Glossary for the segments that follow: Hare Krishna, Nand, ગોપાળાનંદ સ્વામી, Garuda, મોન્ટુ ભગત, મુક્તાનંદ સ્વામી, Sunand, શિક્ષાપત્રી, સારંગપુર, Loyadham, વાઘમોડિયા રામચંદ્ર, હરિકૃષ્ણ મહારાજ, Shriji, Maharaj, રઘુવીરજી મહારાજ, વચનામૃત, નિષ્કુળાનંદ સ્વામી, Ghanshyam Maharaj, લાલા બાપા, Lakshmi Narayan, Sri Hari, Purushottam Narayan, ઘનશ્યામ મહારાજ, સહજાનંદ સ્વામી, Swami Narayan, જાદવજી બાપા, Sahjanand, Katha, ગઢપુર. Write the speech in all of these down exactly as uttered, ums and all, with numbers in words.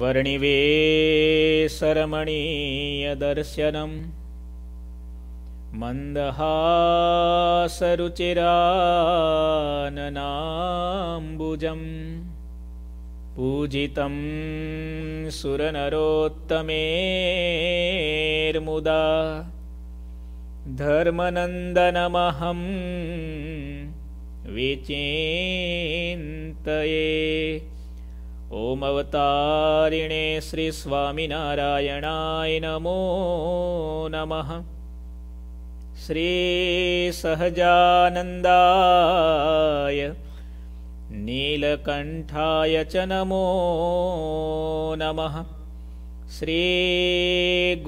वर्णिवेशरमणीयदर्शनं मन्दहासरुचिराननाम्बुजं पूजितं सुरनरोत्तमेर्मुदा धर्मनन्दनमहं विचिन्तये। ओम अवतारिणे श्री स्वामिनारायणाय नमो नमः। श्री सहजानन्दाय नीलकंठाय च नमो नमः। श्री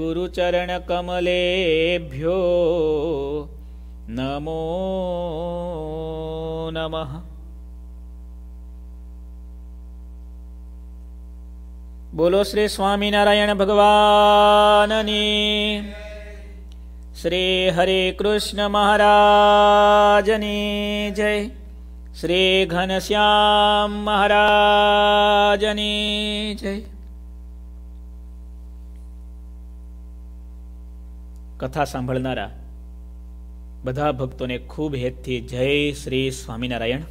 गुरुचरण कमलेभ्यो नमो नमः। बोलो श्री स्वामीनारायण भगवान ने। श्री हरे कृष्ण महाराज ने जय। श्री घनश्याम महाराज ने जय। कथा सांभळनारा बधा भक्तों ने खूब हेत थी जय श्री स्वामीनारायण।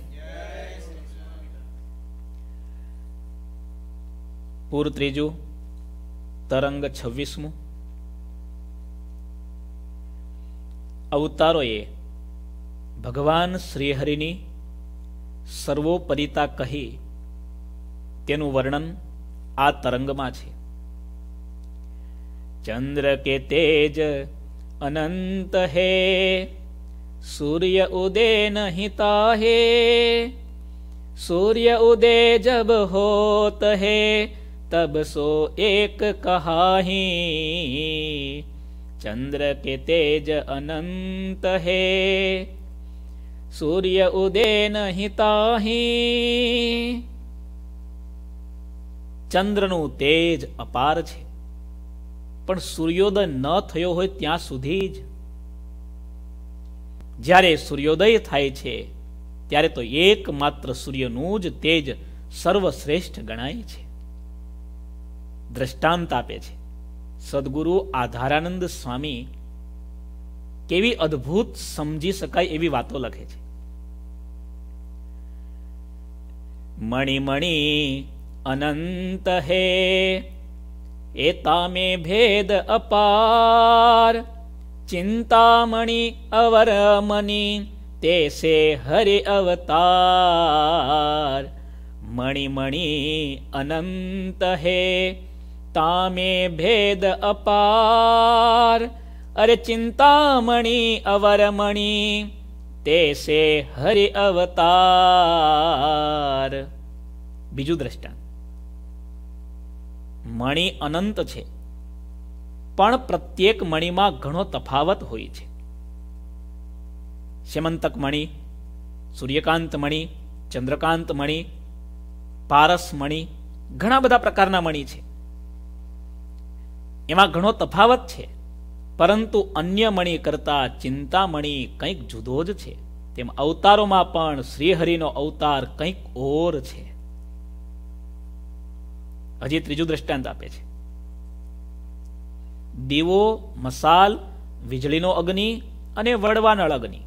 पूर त्रीजू तरंग छवीसमू। अवतारोए भगवान श्रीहरिनी सर्वोपरिता कही तेनु वर्णन आ तरंग में छे। चंद्र के तेज अनंत है, सूर्य उदय नहीं ताहे। सूर्य उदय जब होत है, तब सो एक कहाही। चंद्र के तेज अनंत है, सूर्य उदय नहीं ताही। चंद्रनु तेज अपार छे, पण सूर्योदय न थयो होय त्यां सुधी ज। ज्यारे सूर्योदय थाय छे त्यारे तो एकमात्र सूर्यनु ज तेज सर्वश्रेष्ठ गणाय छे। दृष्टांत आपे छे सद्गुरु आधारानंद स्वामी केवी अद्भुत समझी शकाय एवी वातो लखे छे। मणिमणि अनंत है, एता में भेद अपार। चिंतामणि अवरमणि, तेसे हरि अवतार। मणिमणि अनंत है, तामे भेद अपार। अरे चिंतामणि अवरमणि, तेसे हरि अवतार। बीजू दृष्टांत। मणि अनंत छे पण प्रत्येक मणि में घणो तफावत होय छे। श्यमंतक मणि, सूर्यकांत मणि, चंद्रकांत मणि, पारस मणि, घणा बधा प्रकारना मणि छे। એમાં ઘણો તફાવત છે, પરંતુ અન્ય મણિ કરતા ચિંતામણિ કંઈક જુદો જ છે। તેમ અવતારોમાં પણ શ્રીહરિનો અવતાર કંઈક ઓર છે। હજી ત્રીજું દ્રષ્ટાંત આપે છે। દીવો, મસાલ, વીજળીનો અગ્નિ અને વડવાનળ અગ્નિ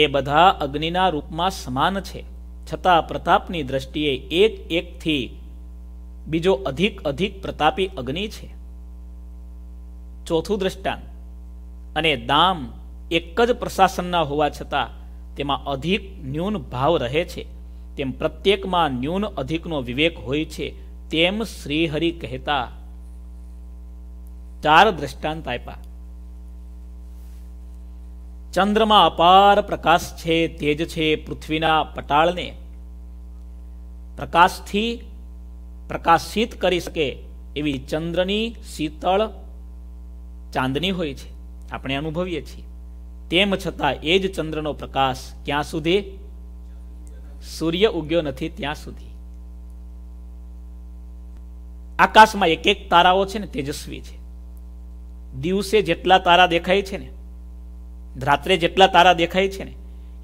એ બધા અગ્નિના રૂપમાં સમાન છે, છતાં પ્રતાપની દ્રષ્ટિએ એક એકથી બીજો અધિક અધિક પ્રતાપી અગ્નિ છે। ચોથું દ્રષ્ટાંત। અને દામ એક જ પ્રશાસનના હોવા છતાં તેમાં અધિક ન્યૂન ભાવ રહે છે। તેમ પ્રત્યેકમાં ન્યૂન અધિકનો વિવેક હોય છે। તેમ શ્રીહરિ કહેતા ચાર દ્રષ્ટાંત આપ્યા। ચંદ્રમાં અપાર પ્રકાશ છે, તેજ છે। પૃથ્વીના પટાળને પ્રકાશથી प्रकाशित करी सके एवी चंद्रनी शीतल चांदनी होय छे, आपणे अनुभवीए छीए। तेम छतां ए ज चंद्रनो प्रकाश क्यां सुधी? सूर्य उग्यो नथी त्यां सुधी। आकाशमां एक एक ताराओ छे ने तेजस्वी छे। दिवसे जेटला तारा देखाय छे ने, रात्रे जेटला तारा देखाय छे ने,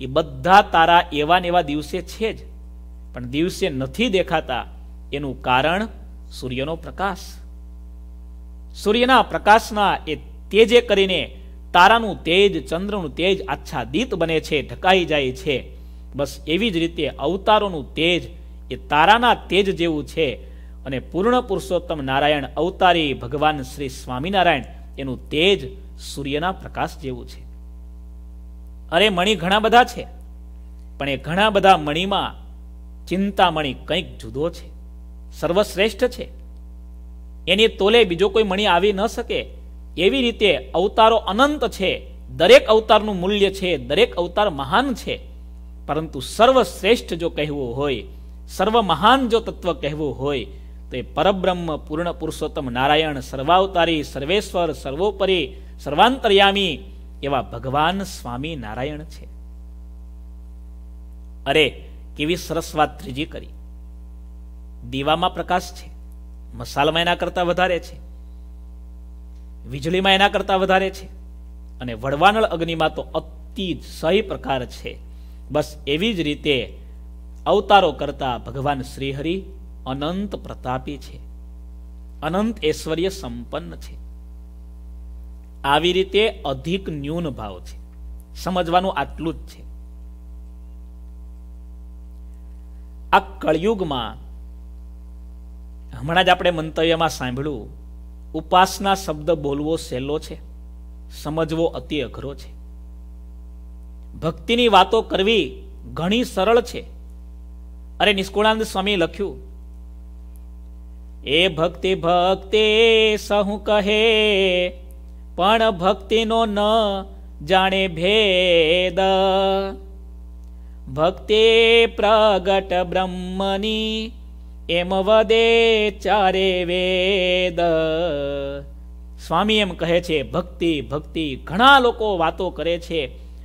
ए बधा तारा एवा ने एवा दिवसे छे ज, पण दिवसे नथी देखाता। એનું કારણ સૂર્યનો પ્રકાશ, સૂર્યના પ્રકાશના એ તેજે કરીને તારાનું તેજ, ચંદ્રનું તેજ આચ્છાદિત બને છે, ઢકાઈ જાય છે. બસ એવી જ રીતે અવતારોનું તેજ એ તારાના તેજ જેવું છે. અને પૂર્ણ પુરુષોત્તમ નારાયણ અવતારી ભગવાન શ્રી સ્વામિનારાયણ એનું તેજ સૂર્યના પ્રકાશ જેવું છે. અરે મણી ઘણા બધા છે, પણ એ ઘણા બધા મણીમાં ચિંતામણી કંઈક જુદો છે, સર્વશ્રેષ્ઠ છે. એની તોલે બીજો કોઈ મણી આવી ન શકે. એવી રીતે અવતારો અનંત છે, દરેક અવતારનું મૂલ્ય છે, દરેક અવતાર મહાન છે. પરંતુ સર્વશ્રેષ્ઠ જો કહેવું હોય, સર્વ મહાન જો તત્વ કહેવું હોય, તો એ પરબ્રહ્મ પૂર્ણ પુરુષોત્તમ નારાયણ સર્વાવતારી, સર્વેશ્વર, સર્વોપરી, સર્વાંતર્યામી એવા ભગવાન સ્વામી નારાયણ છે. અરે કેવી સરસ વાત ત્રીજી કરી. દીવામાં પ્રકાશ છે, મસાલમાં એના કરતા વધારે છે, વીજળીમાં એના કરતા વધારે છે, અને વડવાનળ અગ્નિમાં તો અતિ સહી પ્રકાર છે. બસ એવી જ રીતે અવતારો કરતા ભગવાન શ્રીહરિ અનંત પ્રતાપી છે, અનંત ઐશ્વર્ય સંપન્ન છે. આવી રીતે અધિક ન્યૂન ભાવ છે, સમજવાનું આટલું જ છે. આ કળિયુગમાં હમણાં જ આપણે મંતવ્યમાં સાંભળ્યું, ઉપાસના શબ્દ બોલવો સહેલો છે, સમજવો અતિ અઘરો છે. ભક્તિની વાતો કરવી ઘણી સરળ છે. અરે નિષ્કુળાનંદ સ્વામી લખ્યું, એ ભક્તિ ભક્તિ સહુ કહે પણ ભક્તિનો ન જાણે ભેદ, ભક્તિ પ્રગટ બ્રહ્મની એમ વદે ચારે વેદ. સ્વામી એમ કહે છે ભક્તિ ભક્તિ ઘણા લોકો વાતો કરે છે,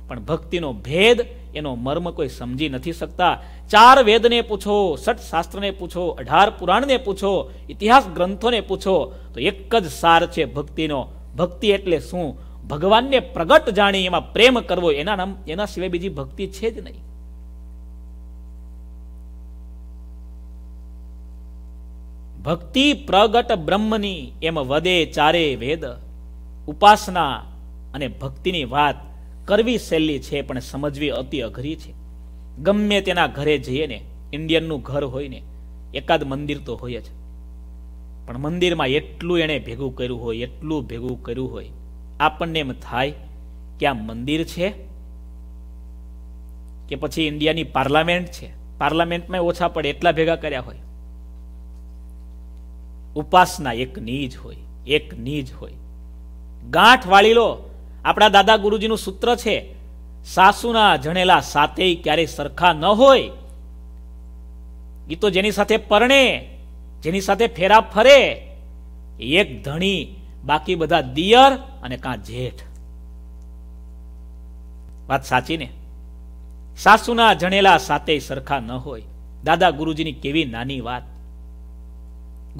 પણ ભક્તિનો ભેદ એનો મર્મ કોઈ સમજી નથી શકતા. ચાર વેદને પૂછો, સઠ શાસ્ત્રને પૂછો, અઢાર પુરાણને પૂછો, ઇતિહાસ ગ્રંથોને પૂછો, તો એક જ સાર છે ભક્તિનો. ભક્તિ એટલે શું? ભગવાનને પ્રગટ જાણી એમાં પ્રેમ કરવો. એના નામ એના સિવાય બીજી ભક્તિ છે જ નહીં. ભક્તિ પ્રગટ બ્રહ્મની એમ વદે ચારે વેદ. ઉપાસના અને ભક્તિની વાત કરવી સહેલી છે, પણ સમજવી અતિ અઘરી છે. ગમે તેના ઘરે જઈએ ને, ઇન્ડિયનનું ઘર હોય ને, એકાદ મંદિર તો હોય જ, પણ મંદિરમાં એટલું એણે ભેગું કર્યું હોય, એટલું ભેગું કર્યું હોય, આપણને એમ થાય કે આ મંદિર છે કે પછી ઇન્ડિયાની પાર્લામેન્ટ છે. પાર્લામેન્ટમાં ઓછા પડે એટલા ભેગા કર્યા હોય. ઉપાસના એક નીજ હોય, એક નીજ હોય. ગાંઠ વાળી લો. આપણા દાદા ગુરુજીનું સૂત્ર છે, સાસુના જણેલા સાથે ક્યારેય સરખા ન હોય. એ તો જેની સાથે પરણે, જેની સાથે ફેરા ફરે, એક ધણી, બાકી બધા દિયર અને કાં જેઠ. વાત સાચી ને? સાસુના જણેલા સાથે સરખા ન હોય. દાદા ગુરુજીની કેવી નાની વાત.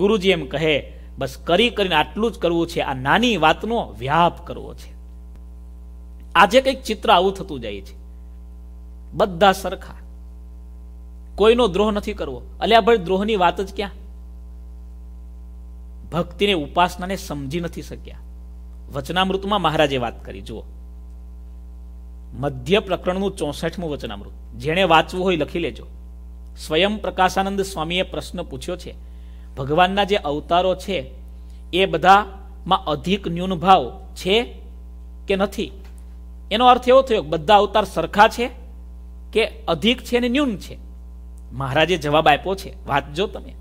ગુરુજી એમ કહે બસ કરી કરીને આટલું જ કરવું છે. આ નાની વાતનો વ્યાપ કરવો છે. આજે કંઈક ચિત્ર આવું થતું જાય છે, બધા સરખા, કોઈનો દ્રોહ નથી કરવો. અલ્યા ભાઈ, દ્રોહની વાત જ ક્યાં? ભક્તિને, ઉપાસનાને સમજી નથી શક્યા. વચનામૃતમાં મહારાજે વાત કરી, જુઓ, મધ્ય પ્રકરણનું ચોસઠમું વચનામૃત, જેણે વાંચવું હોય લખી લેજો. સ્વયં પ્રકાશાનંદ સ્વામીએ પ્રશ્ન પૂછ્યો છે, ભગવાનના જે અવતારો છે એ બધામાં અધિક ન્યૂન ભાવ છે કે નથી? એનો અર્થ એવો થયો બધા અવતાર સરખા છે કે અધિક છે ને ન્યૂન છે? મહારાજે જવાબ આપ્યો છે, વાંચજો તમે.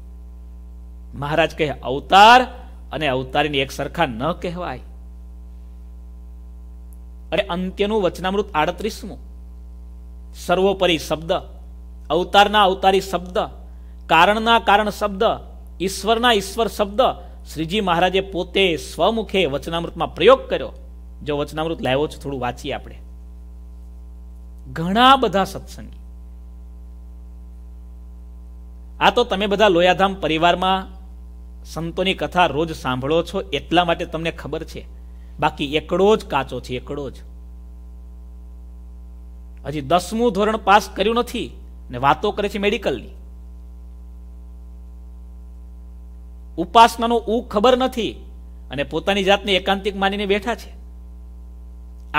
મહારાજ કહે અવતાર અને અવતારીને એક સરખા ન કહેવાય. અરે અંત્યનું વચનામૃત આડત્રીસમું, સર્વોપરી શબ્દ, અવતારના અવતારી શબ્દ, કારણના કારણ શબ્દ, ઈશ્વરના ઈશ્વર શબ્દ શ્રીજી મહારાજે પોતે સ્વમુખે વચનામૃતમાં પ્રયોગ કર્યો. જો વચનામૃત લાવ્યો છે, થોડું વાંચીએ આપણે. ઘણા બધા સત્સંગી, આ તો તમે બધા લોયાધામ પરિવારમાં સંતોની કથા રોજ સાંભળો છો એટલા માટે તમને ખબર છે, બાકી એકડો જ કાચો છે, એકડો જ. હજી દસમું ધોરણ પાસ કર્યું નથી ને વાતો કરે છે મેડિકલની. ઉપાસનાનો ઊ ખબર નથી અને પોતાની જાતને એકાંતિક માનીને બેઠા છે.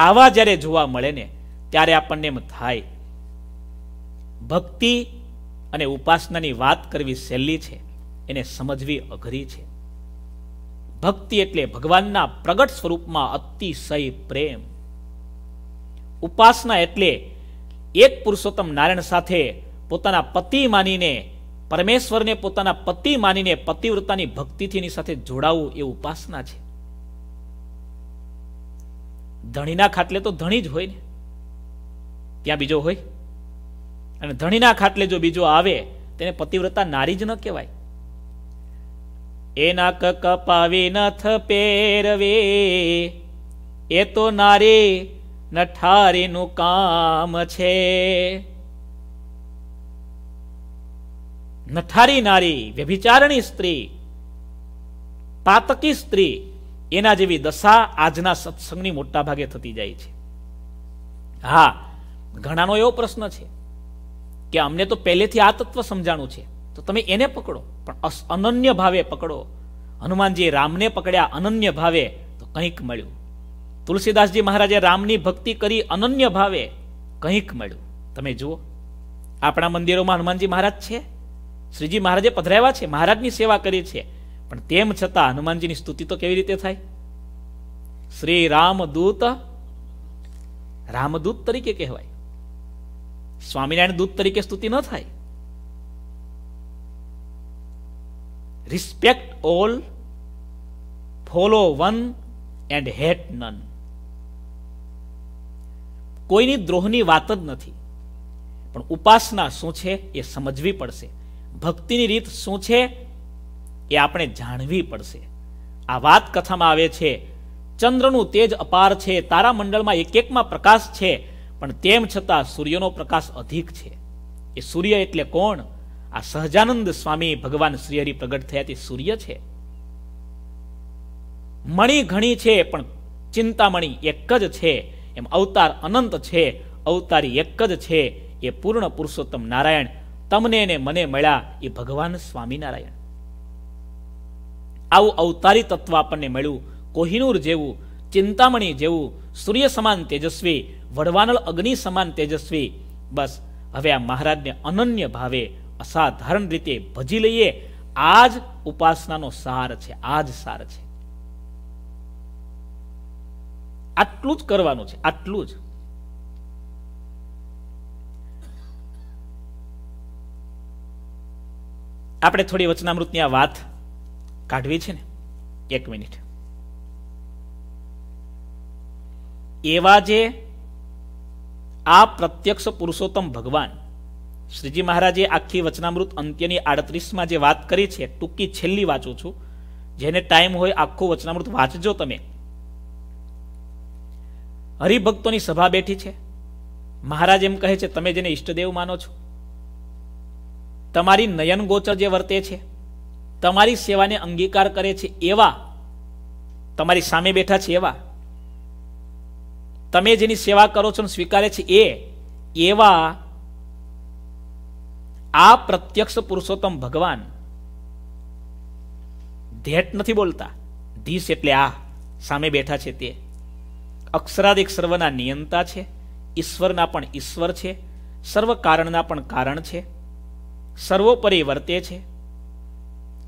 આવા જ્યારે જોવા મળે ને ત્યારે આપણને એમ થાય ભક્તિ અને ઉપાસનાની વાત કરવી સહેલી છે, એને સમજવી અઘરી છે. ભક્તિ એટલે ભગવાનના પ્રગટ સ્વરૂપમાં અતિશય પ્રેમ, ઉપાસના એટલે એક પુરુષોત્તમ નારાયણ સાથે પોતાના પતિ માનીને, પરમેશ્વરને પોતાના પતિ માનીને પતિવ્રતાની ભક્તિથી એની સાથે જોડાવું, એ ઉપાસના છે. ધણીના ખાટલે તો ધણી જ હોય ને, ત્યાં બીજો હોય? અને ધણીના ખાટલે જો બીજો આવે તેને પતિવ્રતા નારી જ ન કહેવાય. એના કપાવી નથ પેરવે એ તો નારી નઠારીનું કામ છે. નઠારી નારી, વ્યભિચારણી સ્ત્રી, પાતકી સ્ત્રી, એના જેવી દશા આજના સત્સંગની મોટા ભાગે થતી જાય છે. હા, ઘણાનો એવો પ્રશ્ન છે કે અમને તો પહેલેથી આ તત્વ સમજાણું છે, તો તમે એને પકડો, પણ અનન્ય ભાવે પકડો. હનુમાનજી રામને પકડ્યા અનન્ય ભાવે તો કંઈક મળ્યું. તુલસીદાસજી મહારાજે રામની ભક્તિ કરી અનન્ય ભાવે, કંઈક મળ્યું. તમે જુઓ આપણા મંદિરોમાં હનુમાનજી મહારાજ છે, શ્રીજી મહારાજે પધરાવ્યા છે, મહારાજની સેવા કરી છે, પણ તેમ છતાં હનુમાનજીની સ્તુતિ તો કેવી રીતે થાય? શ્રી રામદૂત, રામદૂત તરીકે કહેવાય. સ્વામિનારાયણ દૂત તરીકે સ્તુતિ ન થાય. Respect all, follow one and hate none. કોઈની દ્રોહની વાત જ નથી, પણ ઉપાસના શું છે એ સમજવી પડશે. ભક્તિની રીત શું છે એ આપણે જાણવી પડશે. આ વાત કથામાં આવે છે, ચંદ્રનું તેજ અપાર છે, તારા મંડળમાં એક એકમાં પ્રકાશ છે, પણ તેમ છતાં સૂર્યનો પ્રકાશ અધિક છે. એ સૂર્ય એટલે કોણ? આ સહજાનંદ સ્વામી ભગવાન શ્રી હરિ પ્રગટ થયા તે સૂર્ય છે. મણી ઘણી છે પણ ચિંતામણી એક જ છે. એમ અવતાર અનંત છે, અવતારી એક જ છે, એ પૂર્ણ પુરુષોત્તમ નારાયણ તમને અને મને મળ્યા એ ભગવાન સ્વામિનારાયણ. આવું અવતારી તત્વ આપણને મળ્યું, કોહિનૂર જેવું, ચિંતામણી જેવું, સૂર્ય સમાન તેજસ્વી, વડવાનળ અગ્નિ સમાન તેજસ્વી. બસ હવે આ મહારાજને અનન્ય ભાવે અસાધારણ રીતે ભજી લઈએ. આ જ ઉપાસનાનો સાર છે, આ જ સાર છે. આટલું જ કરવાનું છે, આટલું જ. આપણે થોડી વચનામૃતની આ વાત કાઢવી છે ને, એક મિનિટ. એવા જે આ પ્રત્યક્ષ પુરુષોત્તમ ભગવાન શ્રીજી મહારાજે આખી વચનામૃત અંત્યની આડત્રીસમાં જે વાત કરી છે, ટૂંકી છેલ્લી વાંચું છું, જેને ટાઈમ હોય આખું વચનામૃત વાંચજો તમે. હરિભક્તોની સભા બેઠી છે, મહારાજ એમ કહે છે, તમે જેને ઈષ્ટદેવ માનો છો, તમારી નયન ગોચર જે વર્તે છે, તમારી સેવાને અંગીકાર કરે છે, એવા તમારી સામે બેઠા છે, એવા તમે જેની સેવા કરો છો સ્વીકારે છે, એ એવા આ પ્રત્યક્ષ પુરુષોત્તમ ભગવાન ધેટ નથી બોલતા. ધીસ એટલે આ સામે બેઠા છે તે અક્ષરાધિક સર્વના નિયંતા છે, ઈશ્વરના પણ ઈશ્વર છે, સર્વ કારણના પણ કારણ છે, સર્વોપરી વર્તે છે,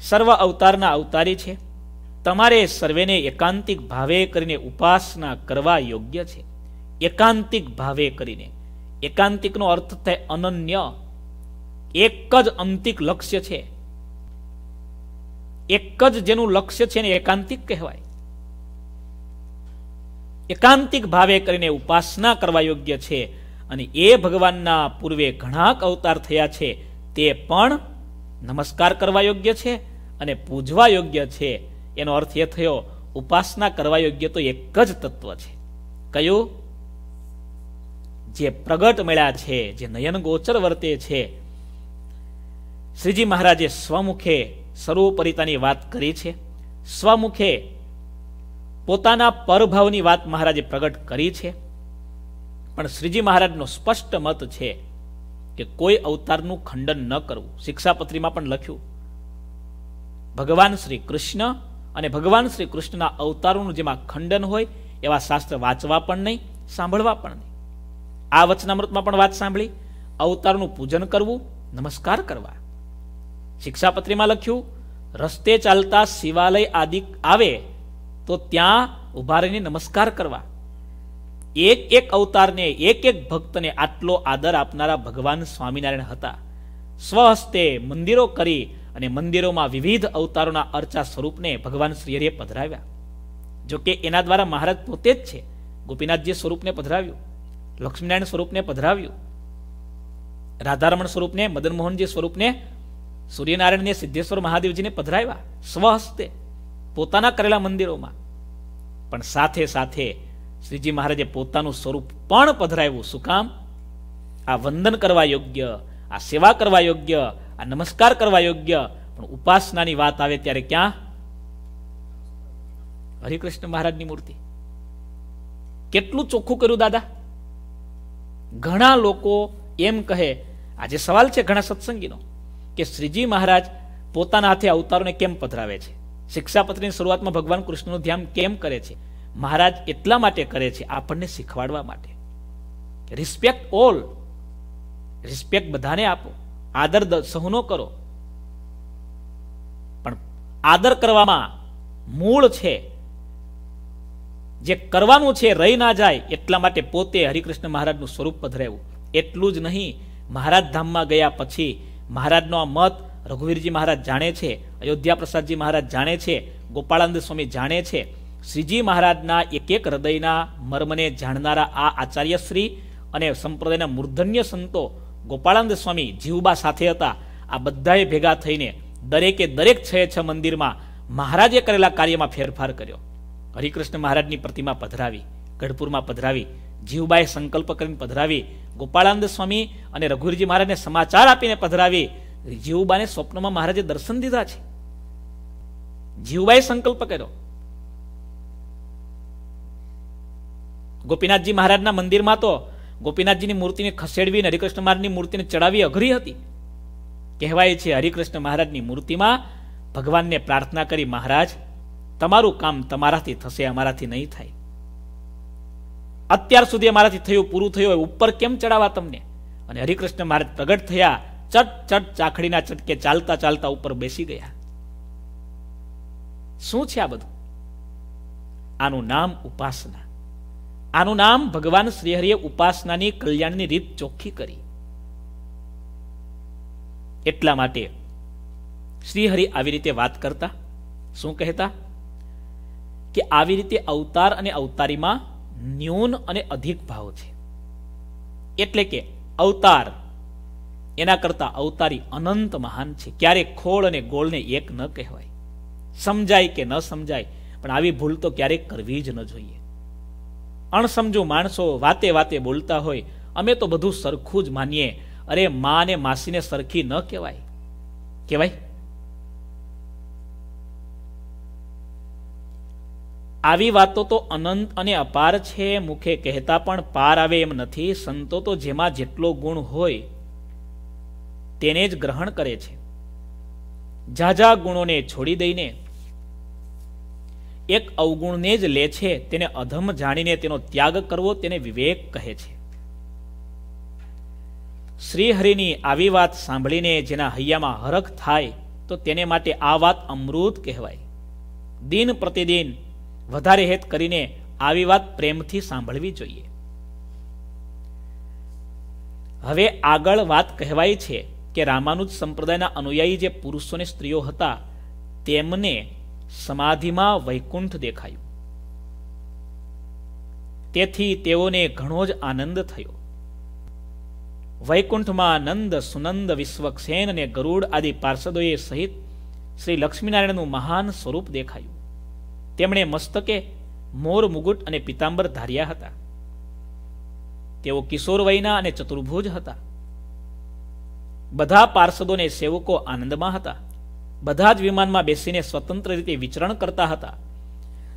સર્વ અવતારના અવતારી છે. તમારે સર્વેને એકાંતિક ભાવે કરીને ઉપાસના કરવા યોગ્ય છે. એકાંતિક ભાવે કરીને, એકાંતિકનો અર્થ થાય અનન્ય, એક જ અંતિક લક્ષ્ય છે, એક જ જેનું લક્ષ્ય છે એને એકાંતિક કહેવાય. એકાંતિક ભાવે કરીને ઉપાસના કરવા યોગ્ય છે. અને એ ભગવાનના પૂર્વે ઘણાક અવતાર થયા છે, તે પણ નમસ્કાર કરવા યોગ્ય છે અને પૂજવા યોગ્ય છે. એનો અર્થ એ થયો ઉપાસના કરવા યોગ્ય તો એક જ તત્વ છે. કયું? જે પ્રગટ મળ્યા છે, જે નયન ગોચર વર્તે છે. શ્રીજી મહારાજે સ્વમુખે સર્વોપરિતાની વાત કરી છે, સ્વમુખે પોતાના પરભાવની વાત મહારાજે પ્રગટ કરી છે. પણ શ્રીજી મહારાજનો સ્પષ્ટ મત છે કે કોઈ અવતારનું ખંડન ન કરવું. શિક્ષાપત્રીમાં પણ લખ્યું, ભગવાન શ્રી કૃષ્ણ અને ભગવાન શ્રી કૃષ્ણના અવતારોનું જેમાં ખંડન હોય એવા શાસ્ત્ર વાંચવા પણ નહીં, સાંભળવા પણ નહીં. આ વચનામૃતમાં પણ વાત સાંભળી, અવતારનું પૂજન કરવું, નમસ્કાર કરવા. શિક્ષાપત્રીમાં લખ્યું, રસ્તે ચાલતા શિવાલય આદિ આવે તો ત્યાં ઉભા રહીને નમસ્કાર કરવા. એક એક અવતારને, એક એક ભક્તને આટલો આદર આપનારા ભગવાન સ્વામિનારાયણ હતા. સ્વહસ્તે મંદિરો કરી અને મંદિરોમાં વિવિધ અવતારોના અર્ચા સ્વરૂપને ભગવાન શ્રી હરિએ પધરાવ્યા. જો કે એના દ્વારા મહારાજ પોતે જ છે ગોપીનાથજી સ્વરૂપને પધરાવ્યું, લક્ષ્મીનારાયણ સ્વરૂપને પધરાવ્યું, રાધારમણ સ્વરૂપને, મદન મોહનજી સ્વરૂપને, સૂર્યનારાયણને, સિદ્ધેશ્વર મહાદેવજીને પધરાવ્યા સ્વહસ્તે પોતાના કરેલા મંદિરોમાં. પણ સાથે સાથે શ્રીજી મહારાજે પોતાનું સ્વરૂપ પણ પધરાવ્યું. શું કામ? આ વંદન કરવા યોગ્ય, આ સેવા કરવા યોગ્ય, આ નમસ્કાર કરવા યોગ્ય, પણ ઉપાસનાની વાત આવે ત્યારે ક્યાં? હરિકૃષ્ણ મહારાજની મૂર્તિ. કેટલું ચોખ્ખું કર્યું દાદા. ઘણા લોકો એમ કહે, આજે સવાલ છે ઘણા સત્સંગીનો, કે શ્રીજી મહારાજ પોતાના હાથે અવતારોને કેમ પધરાવે છે? શિક્ષાપત્રીની શરૂઆતમાં ભગવાન કૃષ્ણનું ધ્યાન કેમ કરે છે? મહારાજ એટલા માટે કરે છે, આપણને શીખવાડવા માટે. રિસ્પેક્ટ ઓલ, રિસ્પેક્ટ બધાને આપો, આદર સહુનો કરો. પણ આદર કરવામાં મૂળ છે, જે કરવાનું છે રહી ના જાય એટલા માટે પોતે હરિકૃષ્ણ મહારાજનું સ્વરૂપ પધરાવ્યું. એટલું જ નહીં, મહારાજ ધામમાં ગયા પછી મહારાજનો આ મત રઘુવીરજી મહારાજ જાણે છે, અયોધ્યા પ્રસાદજી મહારાજ જાણે છે, ગોપાળાનંદ સ્વામી જાણે છે. શ્રીજી મહારાજના એક એક હૃદયના મર્મને જાણનારા આ આચાર્યશ્રી અને સંપ્રદાયના મૂર્ધન્ય સંતો ગોપાળાનંદ સ્વામી જીવબા સાથે હતા. આ બધાએ ભેગા થઈને દરેકે દરેક છ છ મંદિરમાં મહારાજે કરેલા કાર્યમાં ફેરફાર કર્યો. હરિકૃષ્ણ મહારાજની પ્રતિમા પધરાવી, ગઢપુરમાં પધરાવી, જીવબાએ સંકલ્પ કરીને પધરાવી, ગોપાળાનંદ સ્વામી અને રઘુવીરજી મહારાજને સમાચાર આપીને પધરાવી. જીવબાને સ્વપ્નમાં મહારાજે દર્શન દીધા છે. જીવબાએ સંકલ્પ કર્યો. ગોપીનાથજી મહારાજના મંદિરમાં તો ગોપીનાથજીની મૂર્તિને ખસેડવી, હરિકૃષ્ણ મહારાજની મૂર્તિને ચડાવી અઘરી હતી. કહેવાય છે હરિકૃષ્ણ મહારાજની મૂર્તિમાં ભગવાનને પ્રાર્થના કરી, મહારાજ તમારું કામ તમારાથી થશે, અમારાથી નહીં થાય. અત્યાર સુધી અમારાથી થયું પૂરું થયું, ઉપર કેમ ચડાવવા તમને? અને હરિકૃષ્ણ મહારાજ પ્રગટ થયા, ચટ ચટ ચાખડીના ચટકે ચાલતા ચાલતા ઉપર બેસી ગયા. શું છે આ બધું? આનું નામ ઉપાસના. આનું નામ ભગવાન શ્રીહરિએ ઉપાસનાની કલ્યાણની રીત ચોખ્ખી કરી. એટલા માટે શ્રીહરિ આવી રીતે વાત કરતા. શું કહેતા? કે આવી રીતે અવતાર અને અવતારીમાં ન્યૂન અને અધિક ભાવ છે. એટલે કે અવતાર એના કરતા અવતારી અનંત મહાન છે. ક્યારેક ખોળ અને ગોળને એક ન કહેવાય. સમજાય કે ન સમજાય, પણ આવી ભૂલ તો ક્યારેક કરવી જ ન જોઈએ. અણસમજુ માણસો વાતે વાતે બોલતા હોય, અમે તો બધું સરખું જ માનીએ. અરે મા અને માસીને સરખી ન કહેવાય. કહેવાય? આવી વાતો તો અનંત અને અપાર છે. મુખે કહેતા પણ પાર આવે એમ નથી. સંતો તો જેમાં જેટલો ગુણ હોય તેને જ ગ્રહણ કરે છે. જાજા ગુણોને છોડી દઈને એક અવગુણને જ લે છે. તેને અધમ જાણીને તેનો ત્યાગ કરવો તેને વિવેક કહે છે. શ્રીહરિની આવી વાત સાંભળીને જેના હૈયામાં હરખ થાય તો તેને માટે આ વાત અમૃત કહેવાય. દિન પ્રતિદિન વધારે હેત કરીને આવી વાત પ્રેમથી સાંભળવી જોઈએ. હવે આગળ વાત કહેવાય છે કે રામાનુજ સંપ્રદાયના અનુયાયી જે પુરુષો અને સ્ત્રીઓ હતા તેમને સમાધિમાં વૈકુંઠ દેખાયું. તેથી તેઓને ઘણો જ આનંદ થયો. વૈકુંઠમાં નંદ, સુનંદ, વિશ્વક્સેન અને ગરુડ આદિ પાર્ષદોએ સહિત શ્રી લક્ષ્મીનારાયણનું મહાન સ્વરૂપ દેખાયું. તેમણે મસ્તકે મોર મુગુટ અને પિતાંબર ધાર્યા હતા. તેઓ કિશોર વયના અને ચતુર્ભુજ હતા. બધા પાર્ષદોને સેવકો આનંદમાં હતા. બધા જ વિમાનમાં બેસીને સ્વતંત્ર રીતે વિચરણ કરતા હતા.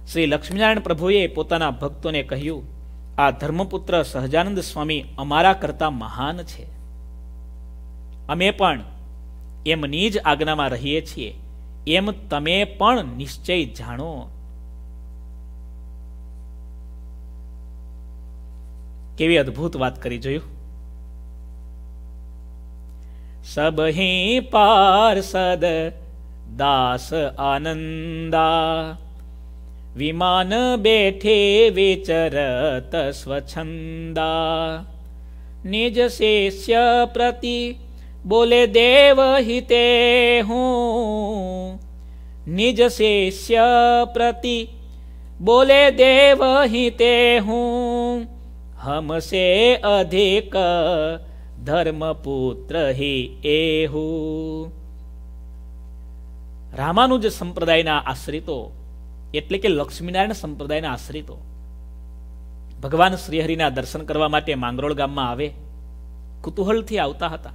શ્રી લક્ષ્મીનારાયણ પ્રભુએ પોતાના ભક્તોને કહ્યું, આ ધર્મપુત્ર સહજાનંદ સ્વામી અમારા કરતા મહાન છે. અમે પણ એમની જ આજ્ઞામાં રહીએ છીએ. एम तमे पण निश्चय जाणो। केवी अद्भुत बात करी जोयु। सबहि पार्षद दास आनंदा विमान बैठे विचरत स्वच्छंदा निज शिष्य प्रति बोले देव हिते हूँ निज शिष्य प्रति बोले देव हिते हूँ हमसे अधिक धर्मपुत्र ही एहू। रामानुज संप्रदायना आश्रितो एटले के लक्ष्मीनारायण संप्रदायना आश्रितो भगवान श्रीहरिना दर्शन करवा माटे मांगरोल गाममां आवे। कुतूहलथी आवता हता।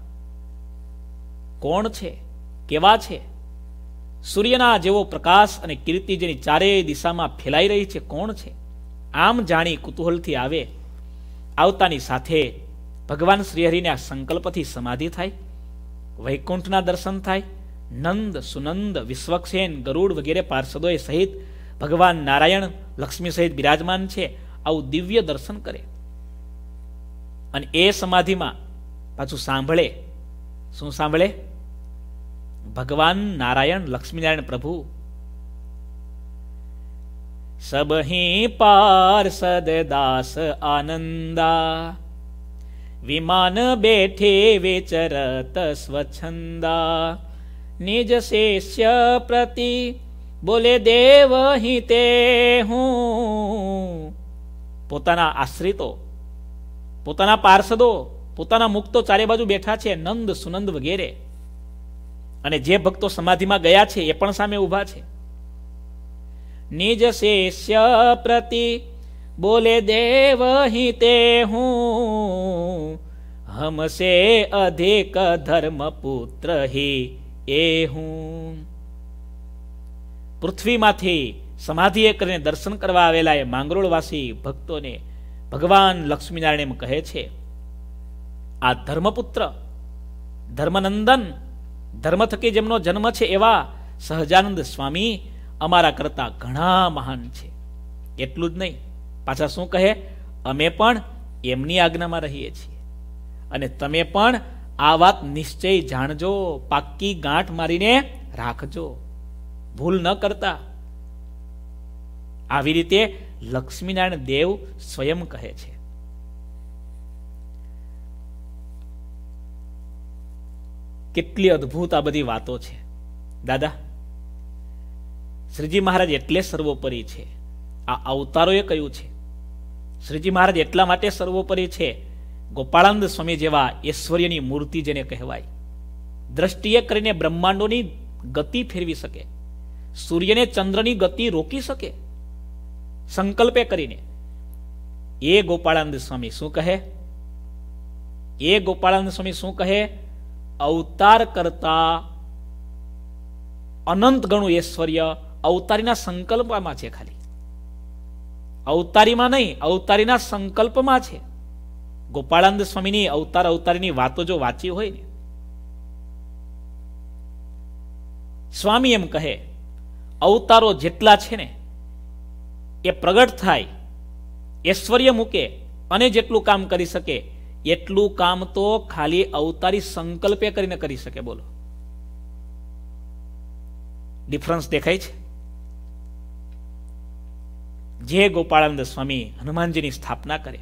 कोण छे, केवा छे, सूर्यना जेवो प्रकाश अने कीर्ति जेनी चारेय दिशामां फैलाई रही छे कोण छे आम जाणी कुतूहलथी आवे। आवतानी साथे भगवान श्रीहरिना संकल्पथी समाधि थाय, वैकुंठना दर्शन थाय। नंद, सुनंद, विश्वक्सेन, गरुड़ वगैरह पार्षदों सहित भगवान नारायण लक्ष्मी सहित विराजमान छे। आवु दिव्य दर्शन करे अने ए समाधि मां पाछुं सांभळे। शुं सांभळे? भगवान नारायण लक्ष्मीनारायण प्रभु। सबहि पार्षद दास आनंदा विमान बैठे विचरत स्वच्छंदा निज शिष्य प्रति बोले देव हिते हूँ। पोताना आश्रितो, पोताना पार्षदो, पोताना मुक्तो चारे बाजू बैठा छे। नंद, सुनंद वगैरह अने जे भक्तो समाधि में गया छे ए पण सामे उभा छे। निज शिष्य प्रति बोले देव हिते हूँ हमसे अधिक धर्मपुत्र ही ए हूँ। पृथ्वी माथी समाधिए करीने दर्शन करवा आवेला ए मांगरोळवासी भक्तों ने भगवान लक्ष्मीनारायण कहे छे आ धर्मपुत्र, धर्मनंदन, धर्म थकी जेमनो जन्म छे एवा सहजानंद स्वामी अमारा करता घणा महान छे। एटलुं ज नहीं, पाछा शुं कहे? अमे पण एमनी आज्ञामां रहीए छीए अने तमे पण आ वात निश्चय जाणजो। पाक्की गांठ मारीने राखजो, भूल न करता। आवी रीते लक्ष्मीनारायण देव स्वयं कहे छे। केटली अद्भुत आ बधी वातो छे दादा। श्रीजी महाराज एटले सर्वोपरि छे। आ अवतारोए कह्युं छे श्रीजी महाराज एटला माटे सर्वोपरि छे। गोपाळानंद स्वामी जेवा ऐश्वर्यनी मूर्ति जेने कहेवाय, दृष्टिए करीने ब्रह्मांडोनी गति फेरवी सके, सूर्यने चंद्रनी गति रोकी सके संकल्पे करीने। ए गोपाळानंद स्वामी शुं कहे? ए गोपाळानंद स्वामी शुं कहे? अवतार करता अनंत गणु ऐश्वर्य अवतारीना संकल्पमां छे। खाली अवतारीमां नहीं, अवतारीना संकल्पमां छे। गोपाळानंद स्वामीनी अवतार अवतारीनी वातो जो वाची होय ने, स्वामी एम कहे अवतारो जेटला छे ने ए प्रगट थाय, ऐश्वर्य मूके अने जेटलुं काम करी सके एटलुं काम तो खाली अवतारी संकल्पे करीने करी सके। बोलो, डिफरन्स देखाय छे? जे गोपाळानंद स्वामी हनुमानजीनी स्थापना करे,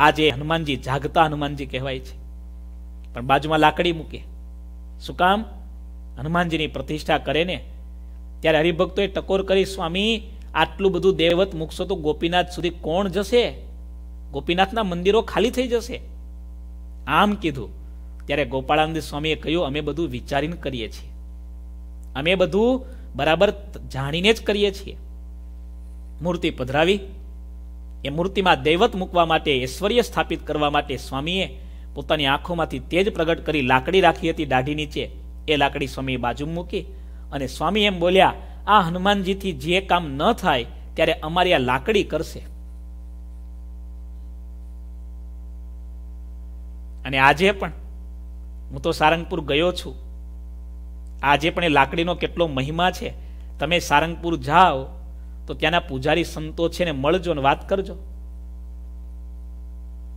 आजे हनुमानजी जागता हनुमानजी कहवाय छे, पण बाजुमां लाकड़ी मूके। शुं काम? हनुमानजीनी प्रतिष्ठा करे ने त्यारे हरिभक्तोए टकोर करी, स्वामी आटलुं बधुं दैवत मूकशो तो गोपीनाथ सुधी कोण जशे? गोपीनाथना मंदिरो खाली थई जशे। आम कीधुं त्यारे गोपाळानंद स्वामीए कह्युं अमे बधुं विचारीने करीए छीए, अमे बधुं बराबर जाणीने ज करीए छीए। मूर्ति पधरावी, ए मूर्ति में दैवत मूकवा माटे, ऐश्वर्य स्थापित करवा माटे स्वामीए पोतानी आँखोमांथी तेज प्रगट करी लाकड़ी राखी थी दाढ़ी नीचे। ए लाकड़ी स्वामी बाजू मूकी अने स्वामी एम बोल्या आ हनुमानजी थी जे काम न थाय त्यारे अमारी आ लाकड़ी करशे। अने आजे पण हूँ तो सारंगपुर गयो छूं। આજે પણ એ લાકડીનો કેટલો મહિમા છે. તમે સારંગપુર જાઓ તો ત્યાંના પૂજારી સંતો છે ને મળજો ને વાત કરજો.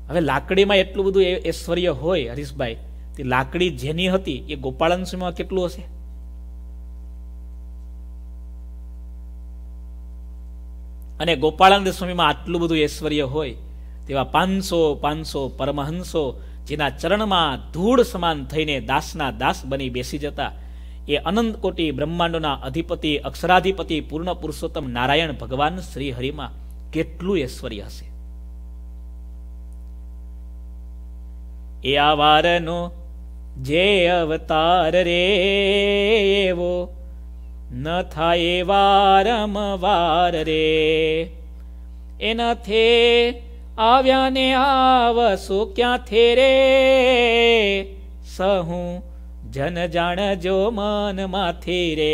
હવે લાકડીમાં એટલું બધું ઐશ્વર્ય હોય હરીશભાઈ, તે લાકડી જેની હતી એ ગોપાલન સ્વામીમાં કેટલું હશે? અને ગોપાલનંદ સ્વામીમાં આટલું બધું ઐશ્વર્ય હોય તેવા પાંચસો પાંચસો પરમહંસો જેના ચરણમાં ધૂળ સમાન થઈને દાસના દાસ બની બેસી જતા એ અનંત કોટી બ્રહ્માંડોના અધિપતિ અક્ષરાધિપતિ પૂર્ણ પુરુષોત્તમ નારાયણ ભગવાન શ્રી હરિમાં કેટલું ઐશ્વર્ય હશે. એ આવારનો જે અવતાર રે એવો ન થાય વારંવાર રે, એનાથે આવ્યા ને આવશો ક્યાં થે રે સહું જન જાણ જો મન માથી રે.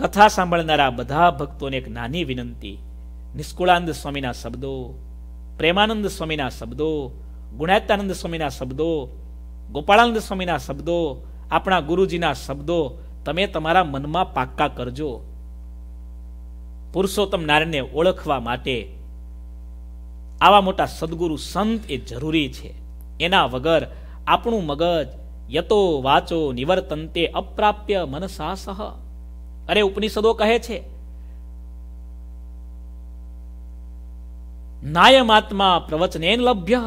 કથા સાંભળનારા બધા ભક્તોને એક નાની વિનંતી, નિષ્કુળાનંદ સ્વામીના શબ્દો, પ્રેમાનંદ સ્વામીના શબ્દો, ગુણાયતાનંદ સ્વામીના શબ્દો, ગોપાળાનંદ સ્વામીના શબ્દો, આપણા ગુરુજીના શબ્દો તમે તમારા મનમાં પાક્કા કરજો. પુરુષોત્તમ નારાયણને ઓળખવા માટે આવા મોટા સદગુરુ સંત એ જરૂરી છે. એના વગર આપણું મગજ યતો વાચો નિવર્તનતે અપ્રાપ્ય મનસા સહ. અરે ઉપનિષદો કહે છે નાયમ આત્મા પ્રવચનેન લભ્ય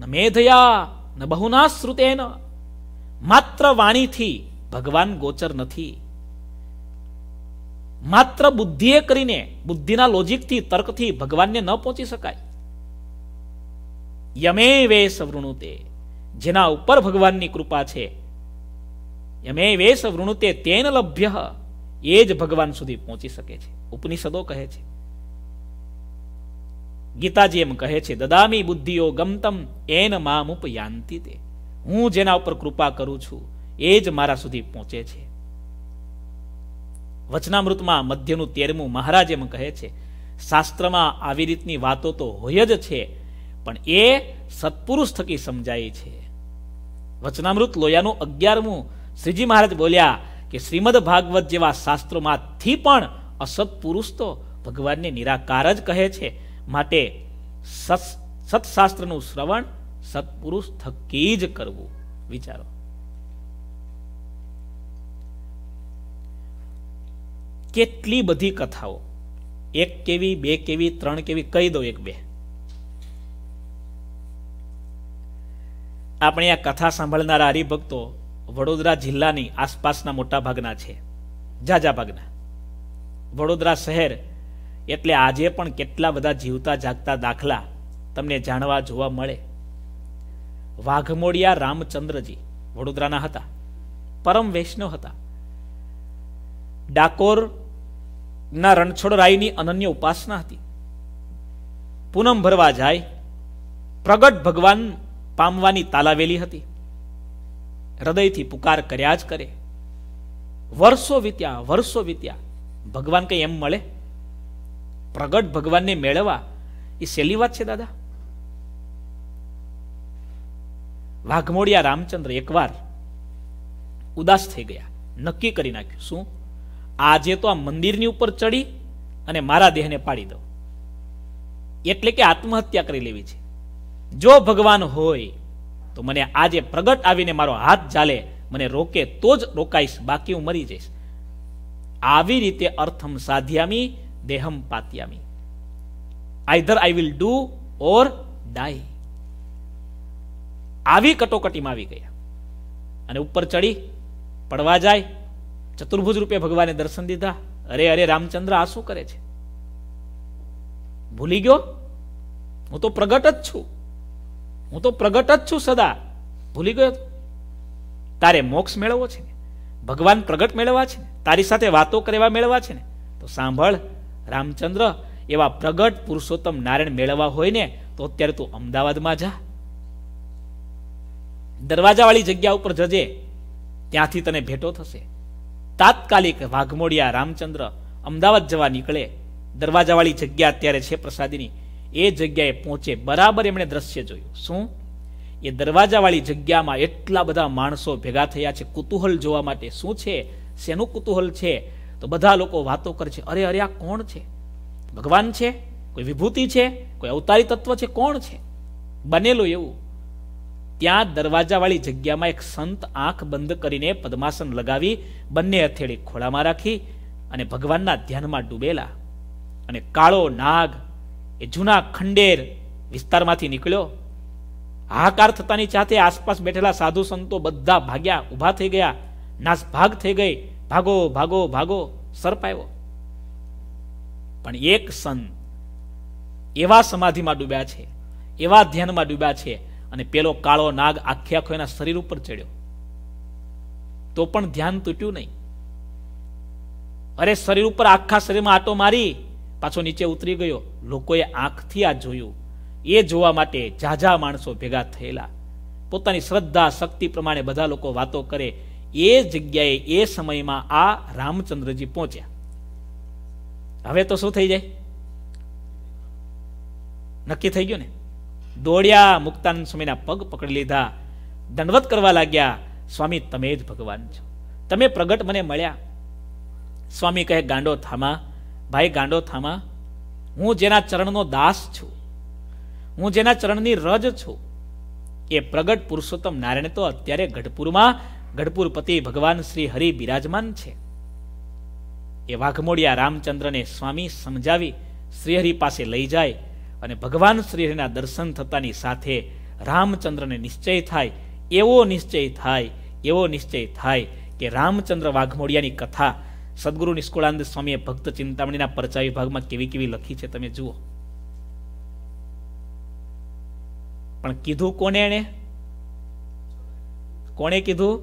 ન મેધયા ન બહુના શ્રુતેન. માત્ર વાણીથી ભગવાન ગોચર નથી, માત્ર બુદ્ધિએ કરીને બુદ્ધિના લોજિકથી તર્કથી ભગવાનને ન પહોંચી શકાય. યમે વેશ વૃણુતે, જેના ઉપર ભગવાનની કૃપા છે, યમે વેશ વૃણુતે તેન લભ્ય, એ જ ભગવાન સુધી પહોંચી શકે છે. ઉપનિષદો કહે છે, ગીતાજી એમ કહે છે દદામી બુદ્ધિઓ ગમતમ એન મામ ઉપયાંતિ તે. હું જેના ઉપર કૃપા કરું છું એ જ મારા સુધી પહોંચે છે. વચનામૃતમાં મધ્યનું તેરમું મહારાજ એમ કહે છે શાસ્ત્રમાં આવી રીતની વાતો તો હોય જ છે પણ એ સત્પુરુષ થકી સમજાય છે. વચનામૃત લોયાનું અગિયારમું શ્રીજી મહારાજ બોલ્યા કે શ્રીમદ ભાગવત જેવા શાસ્ત્રોમાંથી પણ અસત્પુરુષ તો ભગવાનને નિરાકાર જ કહે છે. માટે સત્શાસ્ત્રનું શ્રવણ સત્પુરુષ થકી જ કરવું. વિચારો, કેટલી બધી કથાઓ, એક કેવી, બે કેવી, ત્રણ કેવી, કહી દો એક બે. આપણે આ કથા સાંભળનારા હરિભક્તો વડોદરા જિલ્લાની આસપાસના મોટા ભાગના છે, જાજા ભાગના. વડોદરા શહેર એટલે આજે પણ કેટલા બધા જીવતા જાગતા દાખલા તમને જાણવા જોવા મળે. વાઘમોડિયા રામચંદ્રજી વડોદરાના હતા, પરમ વૈષ્ણવ હતા. ડાકોરના રણછોડરાયની અનન્ય ઉપાસના હતી. પૂનમ ભરવા જાય, પ્રગટ ભગવાન પામવાની તાલાવેલી હતી. હૃદયથી પુકાર કર્યા જ કરે. વર્ષો વીત્યા, વર્ષો વીત્યા, ભગવાન કઈ એમ મળે? પ્રગટ ભગવાનને મેળવવા એ સહેલી વાત છે દાદા. વાઘમોડિયા રામચંદ્ર એકવાર ઉદાસ થઈ ગયા, નક્કી કરી નાખ્યું, શું આજે તો આ મંદિરની ઉપર ચડી અને મારા દેહને પાડી દઉં, એટલે કે આત્મહત્યા કરી લેવી છે. જો ભગવાન હોય તો મને આજે પ્રગટ આવીને મારો હાથ ઝાલે, મને રોકે તો જ રોકાઈશ, બાકી હું મરી જઈશ. આવી રીતે અર્થમ સાધ્યામી દેહમ પાત્યામી, either I will do or die. આવી કટોકટીમાં આવી ગયા અને ઉપર ચડી પડવા જાય. ચતુર્ભુજ રૂપે ભગવાને દર્શન દીધા. અરે અરે રામચંદ્ર, આ શું કરે છે? ભૂલી ગયો? હું તો પ્રગટ જ છું, હું તો પ્રગટ જ છું સદા, ભૂલી ગયો? તારે મોક્ષ મેળવવો છે ને, ભગવાન પ્રગટ મેળવવા છે ને, તારી સાથે વાતો કરવા મેળવવા છે ને, તો સાંભળ રામચંદ્ર, એવા પ્રગટ પુરુષોત્તમ નારાયણ મેળવવા હોય ને તો અત્યારે તું અમદાવાદમાં જા, દરવાજાવાળી જગ્યા ઉપર જજે, ત્યાંથી તને ભેટો થશે. તાત્કાલિક વાઘમોડિયા રામચંદ્ર અમદાવાદ જવા નીકળે. દરવાજાવાળી જગ્યા અત્યારે છે પ્રસાદીની, એ જગ્યાએ પહોંચે. બરાબર એમણે દ્રશ્ય જોયું, શું એ દરવાજાવાળી જગ્યામાં એટલા બધા માણસો ભેગા થયા છે કુતૂહલ જોવા માટે. શું છે, શેનું કુતૂહલ છે? તો બધા લોકો વાતો કરે છે, અરે અરે આ કોણ છે? ભગવાન છે, કોઈ વિભૂતિ છે, કોઈ અવતારી તત્વ છે, કોણ છે બનેલું એવું? ત્યાં દરવાજાવાળી જગ્યામાં એક સંત આંખ બંધ કરીને પદ્માસન લગાવી બંને હથેળી ખોળામાં રાખી અને ભગવાનના ધ્યાનમાં ડૂબેલા. અને કાળો નાગ એ જૂના ખંડેર વિસ્તારમાંથી નીકળ્યો. હાહાકાર થતાની સાથે આસપાસ બેઠેલા સાધુ સંતો બધા ભાગ્યા, ઊભા થઈ ગયા, નાસભાગ થઈ ગઈ, ભાગો ભાગો ભાગો, સર્પ આવ્યો. પણ એક સંત એવા સમાધિમાં ડૂબ્યા છે, એવા ધ્યાનમાં ડૂબ્યા છે, અને પેલો કાળો નાગ આખે આખો એના શરીર ઉપર ચડ્યો તો પણ ધ્યાન તૂટ્યું નહીં. અરે શરીર ઉપર, આખા શરીરમાં આટો મારી પાછો નીચે ઉતરી ગયો. લોકોએ આંખથી આ જોયું. એ જોવા માટે ઝાઝા માણસો ભેગા થયેલા. પોતાની શ્રદ્ધા શક્તિ પ્રમાણે બધા લોકો વાતો કરે. એ જગ્યાએ એ સમયમાં આ રામચંદ્રજી પહોંચ્યા. હવે તો શું થઈ જાય નક્કી થઈ ગયું ને. દોડ્યા, મુક્તાનંદ સ્વામીના પગ પકડી લીધા, દંડવત કરવા લાગ્યા. સ્વામી, તમે જ ભગવાન છો, તમે પ્રગટ મને મળ્યા. સ્વામી કહે, ગાંડો થામા, ભાઈ ગાંડો થામા, હું જેના ચરણનો દાસ છું, હું જેના ચરણની રજ છું, એ પ્રગટ પુરુષોત્તમ નારાયણ તો અત્યારે ગઢપુરમાં ગઢપુર પતિ ભગવાન શ્રી હરિ બિરાજમાન છે. એ વાઘમોડિયા રામચંદ્રને સ્વામી સમજાવી શ્રીહરિ પાસે લઈ જાય. અને ભગવાન શ્રીહરિના દર્શન થતાની સાથે રામચંદ્રને નિશ્ચય થાય, એવો નિશ્ચય થાય, એવો નિશ્ચય થાય કે રામચંદ્ર વાઘમોડિયાની કથા સદગુરુ નિષ્કુળાનંદ સ્વામીએ ભક્ત ચિંતામણીના પરચા વિભાગમાં કેવી કેવી લખી છે તમે જુઓ. પણ કીધું કોને? એને કોણે કીધું?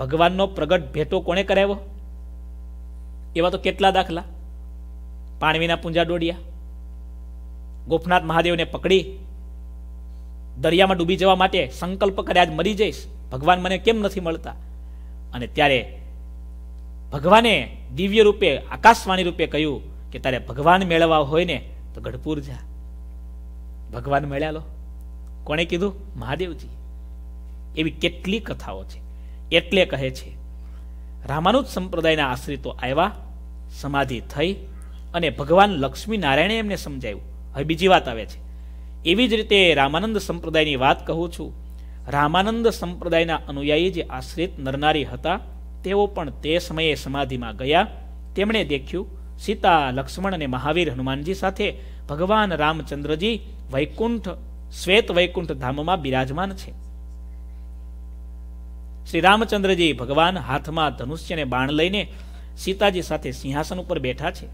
ભગવાનનો પ્રગટ ભેટો કોને કરાવ્યો? એવા તો કેટલા દાખલા. પાણવીના પૂંજા ડોડિયા ગોપનાથ મહાદેવને પકડી દરિયામાં ડૂબી જવા માટે સંકલ્પ કરે, આજ મરી જઈશ, ભગવાન મને કેમ નથી મળતા? અને ત્યારે ભગવાને દિવ્ય રૂપે, આકાશવાણી રૂપે કહ્યું કે તારે ભગવાન મેળવવા હોય ને તો ગઢપુર જા. ભગવાન મળ્યા. લો, કોણે કીધું? મહાદેવજી. એવી કેટલી કથાઓ છે. એટલે કહે છે, રામાનુજ સંપ્રદાયના આશ્રિતો આવ્યા, સમાધિ થઈ, અને ભગવાન લક્ષ્મી નારાયણે એમને સમજાવ્યું. હવે બીજી વાત આવે છે. એવી જ રીતે રામાનંદ સંપ્રદાયની વાત કહું છું. રામાનંદ સંપ્રદાયના અનુયાયી જે આશ્રિત નરનારી હતા તેઓ પણ તે સમયે સમાધિમાં ગયા. તેમણે દેખ્યું સીતા, લક્ષ્મણ અને મહાવીર હનુમાનજી સાથે ભગવાન રામચંદ્રજી વૈકુંઠ, શ્વેત વૈકુંઠ ધામમાં બિરાજમાન છે. શ્રી રામચંદ્રજી ભગવાન હાથમાં ધનુષ્યને બાણ લઈને સીતાજી સાથે સિંહાસન ઉપર બેઠા છે.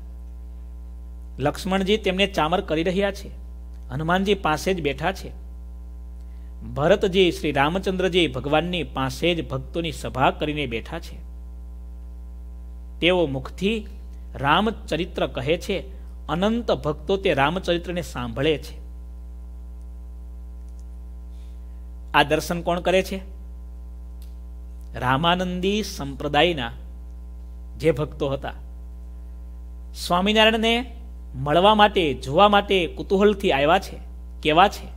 લક્ષ્મણજી તેમને ચામર કરી રહ્યા છે. હનુમાનજી પાસે જ બેઠા છે. ભરતજી શ્રી રામચંદ્રજી ભગવાનની પાસે જ ભક્તોની સભા કરીને બેઠા છે. તેઓ મુખથી રામચરિત્ર કહે છે. અનંત ભક્તો તે રામચરિત્રને સાંભળે છે. આ દર્શન કોણ કરે છે? રામાનંદી સંપ્રદાયના જે ભક્તો હતા. સ્વામિનારાયણને મળવા માટે, જોવા માટે કુતૂહલથી આવ્યા છે. કેવા છે?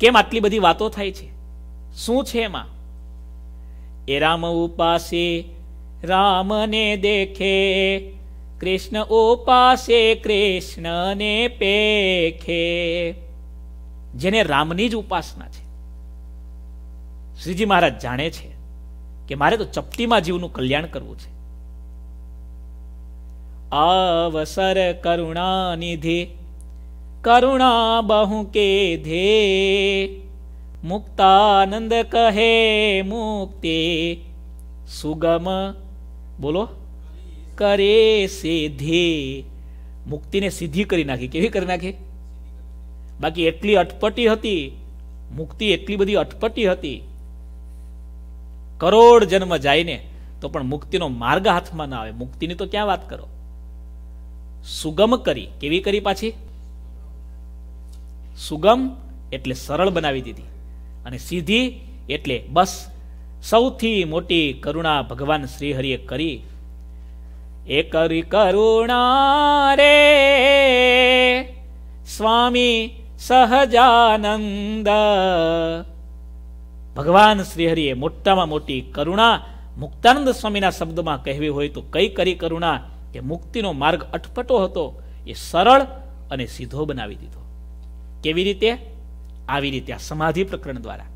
કેમ આટલી બધી વાતો થાય છે? શું છે એમાં? એ રામ ઉપાસે રામને દેખે, કૃષ્ણ ઉપાસે કૃષ્ણને પેખે. જેને રામની જ ઉપાસના છે. શ્રીજી મહારાજ જાણે છે કે મારે તો ચપટીમાં જીવનું કલ્યાણ કરવું છે. અવસર કરુણા નિધિ કરુણા બહુ કે ધે, મુક્તાનંદ કહે મુક્તિ સુગમ બોલો કરે સીધી. મુક્તિને સીધી કરી નાખી. કેવી કરી નાખી? બાકી એટલી અટપટી હતી મુક્તિ, એટલી બધી અટપટી હતી. કરોડ જન્મ જાયને તો પણ મુક્તિનો માર્ગ હાથમાં ના આવે. મુક્તિની તો ક્યાં વાત કરો. સુગમ કરી. કેવી કરી પાછી? સુગમ એટલે સરળ બનાવી દીધી, અને સીધી એટલે બસ. સૌથી મોટી કરુણા ભગવાન શ્રીહરિએ કરી. એ કરી કરુણા રે સ્વામી सहजानंद. ભગવાન શ્રીહરિએ મોટામાં મોટી કરુણા મુક્તાનંદ સ્વામીના શબ્દમાં કહેવી હોય તો કઈ કરી કરુણા કે મુક્તિનો માર્ગ અટપટો હતો એ સરળ અને સીધો બનાવી દીધો. કેવી રીતે? આવી રીતે આ સમાધિ પ્રકરણ દ્વારા.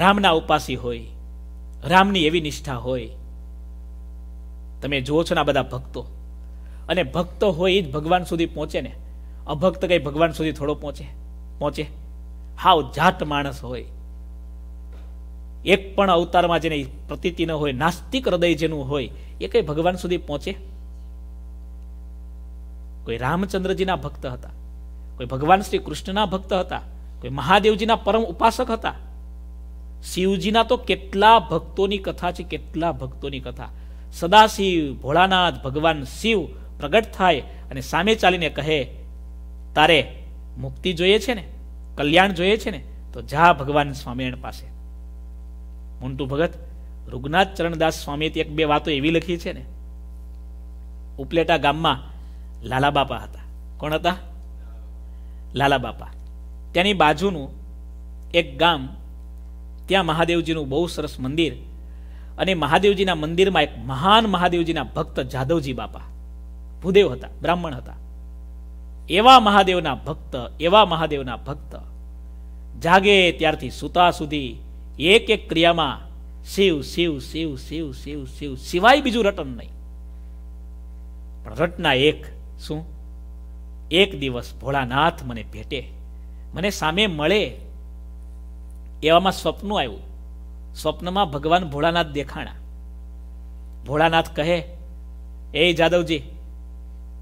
રામના ઉપાસી હોય, રામની એવી નિષ્ઠા હોય, તમે જુઓ છો ને આ બધા ભક્તો, અને ભક્તો હોય એ જ ભગવાન સુધી પહોંચે ને, અભક્ત કઈ ભગવાન સુધી થોડો પહોંચે? પહોંચે. હાવ જાટ માણસ હોય, એક પણ અવતારમાં જેને પ્રતીતિ ન હોય, નાસ્તિક હૃદય જેનું હોય, એ કઈ ભગવાન સુધી પહોંચે? કોઈ રામચંદ્રજીના ભક્ત હતા, કોઈ ભગવાન શ્રી કૃષ્ણના ભક્ત હતા, કોઈ મહાદેવજીના પરમ ઉપાસક હતા. શિવજીના તો કેટલા ભક્તોની કથા છે, કેટલા ભક્તોની કથા. સદાશિવ ભોળાનાથ ભગવાન શિવ પ્રગટ થાય અને સામે ચાલીને કહે, તારે મુક્તિ જોઈએ છે ને, કલ્યાણ જોઈએ છે ને, તો જા ભગવાન સ્વામિનારાયણ પાસે. મોન્ટુ ભગત રુગનાથ ચરણદાસ સ્વામીએ એક બે વાતો એવી લખી છે ને. ઉપલેટા ગામમાં લાલા બાપા હતા. કોણ હતા? લાલા બાપા. તેની બાજુનું એક ગામ, ત્યાં મહાદેવજીનું બહુ સરસ મંદિર, અને મહાદેવજીના મંદિરમાં એક મહાન મહાદેવજીના ભક્ત જાદવજી બાપા, ભૂદેવ હતા, બ્રાહ્મણ હતા. એવા મહાદેવના ભક્ત, એવા મહાદેવના ભક્ત જાગે ત્યારથી સુતા સુધી એક એક ક્રિયામાં શિવ શિવ શિવ શિવ શિવ શિવ સિવાય બીજું રટન નહીં. પણ રટના એક. શું? એક દિવસ ભોળાનાથ મને ભેટે, મને સામે મળે. એવામાં સ્વપ્ન આવ્યું. સ્વપ્નમાં ભગવાન ભોળાનાથ દેખાણા. ભોળાનાથ કહે, એ જાદવજી,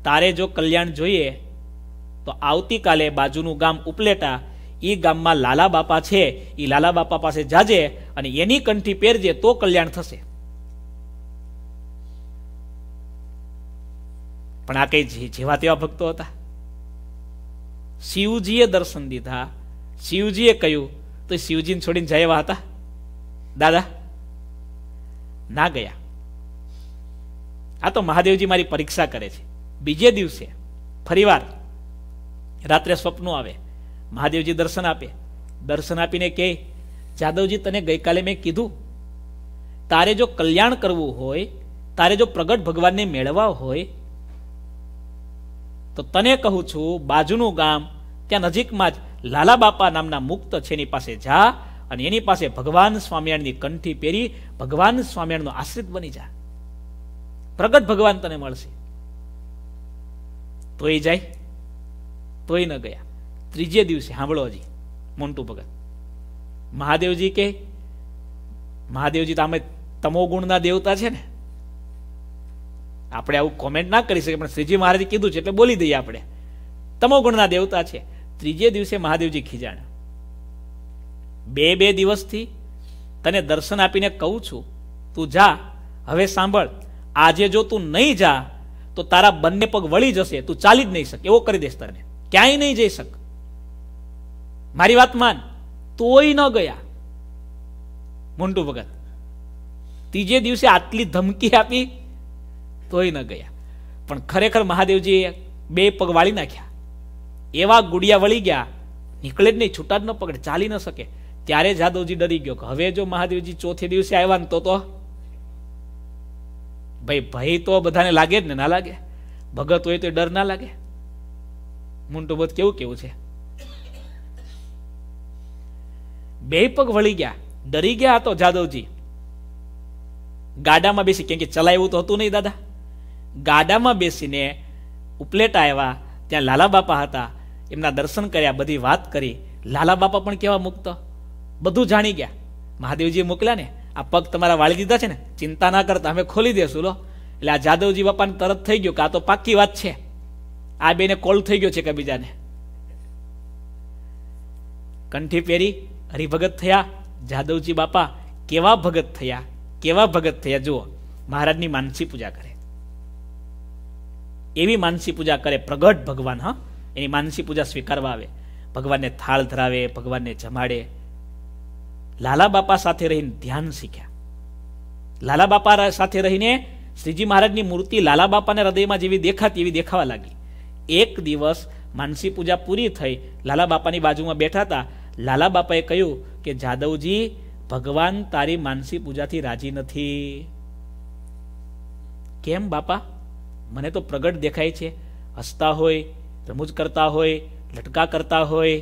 તારે જો કલ્યાણ જોઈએ તો આવતીકાલે બાજુનું ગામ ઉપલેટા, એ ગામમાં લાલા બાપા છે, એ લાલા બાપા પાસે જાજે અને એની કંઠી પહેરજે તો કલ્યાણ થશે. પણ આ કઈ જેવા તેવા ભક્તો હતા? શિવજીએ દર્શન દીધા, શિવજીએ કહ્યું, તો શિવજીને છોડીને જાય એવા હતા? દાદા ના ગયા. આ તો મહાદેવજી મારી પરીક્ષા કરે છે. બીજે દિવસે ફરીવાર રાત્રે સ્વપ્ન આવે. મહાદેવજી દર્શન આપે. દર્શન આપીને કહે, જાદવજી, તને ગઈકાલે મેં કીધું, તારે જો કલ્યાણ કરવું હોય, તારે જો પ્રગટ ભગવાનને મેળવવા હોય તો તને કહું છું, બાજુનું ગામ, ત્યાં નજીકમાં જ લાલા બાપા નામના મુક્ત છે, એની પાસે જા અને એની પાસે ભગવાન સ્વામિનારાયણની કંઠી પહેરી ભગવાન સ્વામિનારાયણનો આશ્રિત બની જા. પ્રગટ ભગવાન તને મળશે. તો એ જાય? તોય ન ગયા. ત્રીજે દિવસે સાંભળો હજી મોન્ટુ ભગત. મહાદેવજી કે, મહાદેવજી તો અમે તમો ગુણના દેવતા છે ને, આપણે આવું કોમેન્ટ ના કરી શકીએ, પણ શ્રીજી મહારાજે કીધું છે એટલે બોલી દઈએ આપણે, તમો ગુણના દેવતા છે. ત્રીજે દિવસે મહાદેવજી ખીજાણા. બે બે દિવસથી તને દર્શન આપીને કહું છું, તું જા. હવે સાંભળ, આજે જો તું નહીં જા તો તારા બંને પગ વળી જશે, તું ચાલી જ નહીં શકે એવો કરી દેશ તને, ક્યાંય નહીં જઈ શક. મારી વાત માન. તોય ન ગયા મોન્ટુ ભગત. ત્રીજે દિવસે આટલી ધમકી આપી તોય ન ગયા. પણ ખરેખર મહાદેવજીએ બે પગ વાળી નાખ્યા. એવા ગુડિયા વળી ગયા, નીકળે જ નહીં, છૂટા જ ન પકડે, ચાલી ન શકે. ત્યારે જાદવજી ડરી ગયો કે હવે જો મહાદેવજી ચોથે દિવસે આવ્યા ને તો તો ભાઈ ભાઈ તો બધાને લાગે જ ને, ના લાગે? ભગત હોય તો ડર ના લાગે? મોન્ટુ ભગત કેવું કેવું છે? બે પગ વળી ગયા, ડરી ગયા. તો જાદવજી ગાડામાં બેસી, કેમ કે ચલાવ્યું તો હતું નહીં દાદા, ગાડામાં બેસીને ઉપલેટા આવ્યા. ત્યાં લાલા બાપા હતા, એમના દર્શન કર્યા, બધી વાત કરી. લાલા બાપા પણ કેવા મુક્ત, બધું જાણી ગયા. મહાદેવજીએ મોકલ્યા ને, આ પગ તમારા વાળી દીધા છે ને, ચિંતા ના કરતા, અમે ખોલી દેશું લો. એટલે આ જાદવજી બાપાને તરત થઈ ગયું કે આ તો પાકી વાત છે, આ બેને કોલ થઈ ગયો છે કે બીજાને. કંઠી પહેરી હરિભગત થયા જાદવજી બાપા. કેવા ભગત થયા, કેવા ભગત થયા. જુઓ, મહારાજની માનસી પૂજા કરે, એવી માનસી પૂજા કરે. પ્રગટ ભગવાન હા એની માનસી પૂજા સ્વીકારવા આવે, ભગવાનને થાળ ધરાવે, ભગવાનને જમાડે. લાલા બાપા સાથે રહીને ધ્યાન શીખ્યા. લાલા બાપા સાથે રહીને श्रीजी महाराजनी मूर्ति लाला बापाने हृदयमां जेवी देखाती एवी देखावा लागी। एक दिवस मानसी पूजा पूरी थई, लाला बापानी बाजूमां बेठा हता। लाला बापाए कह्युं के जादवजी, भगवान तारी मानसी पूजाथी राजी नथी। केम बापा? मने तो प्रगट देखाय छे, हसता होय, रमूज करता होय, लटका करता होय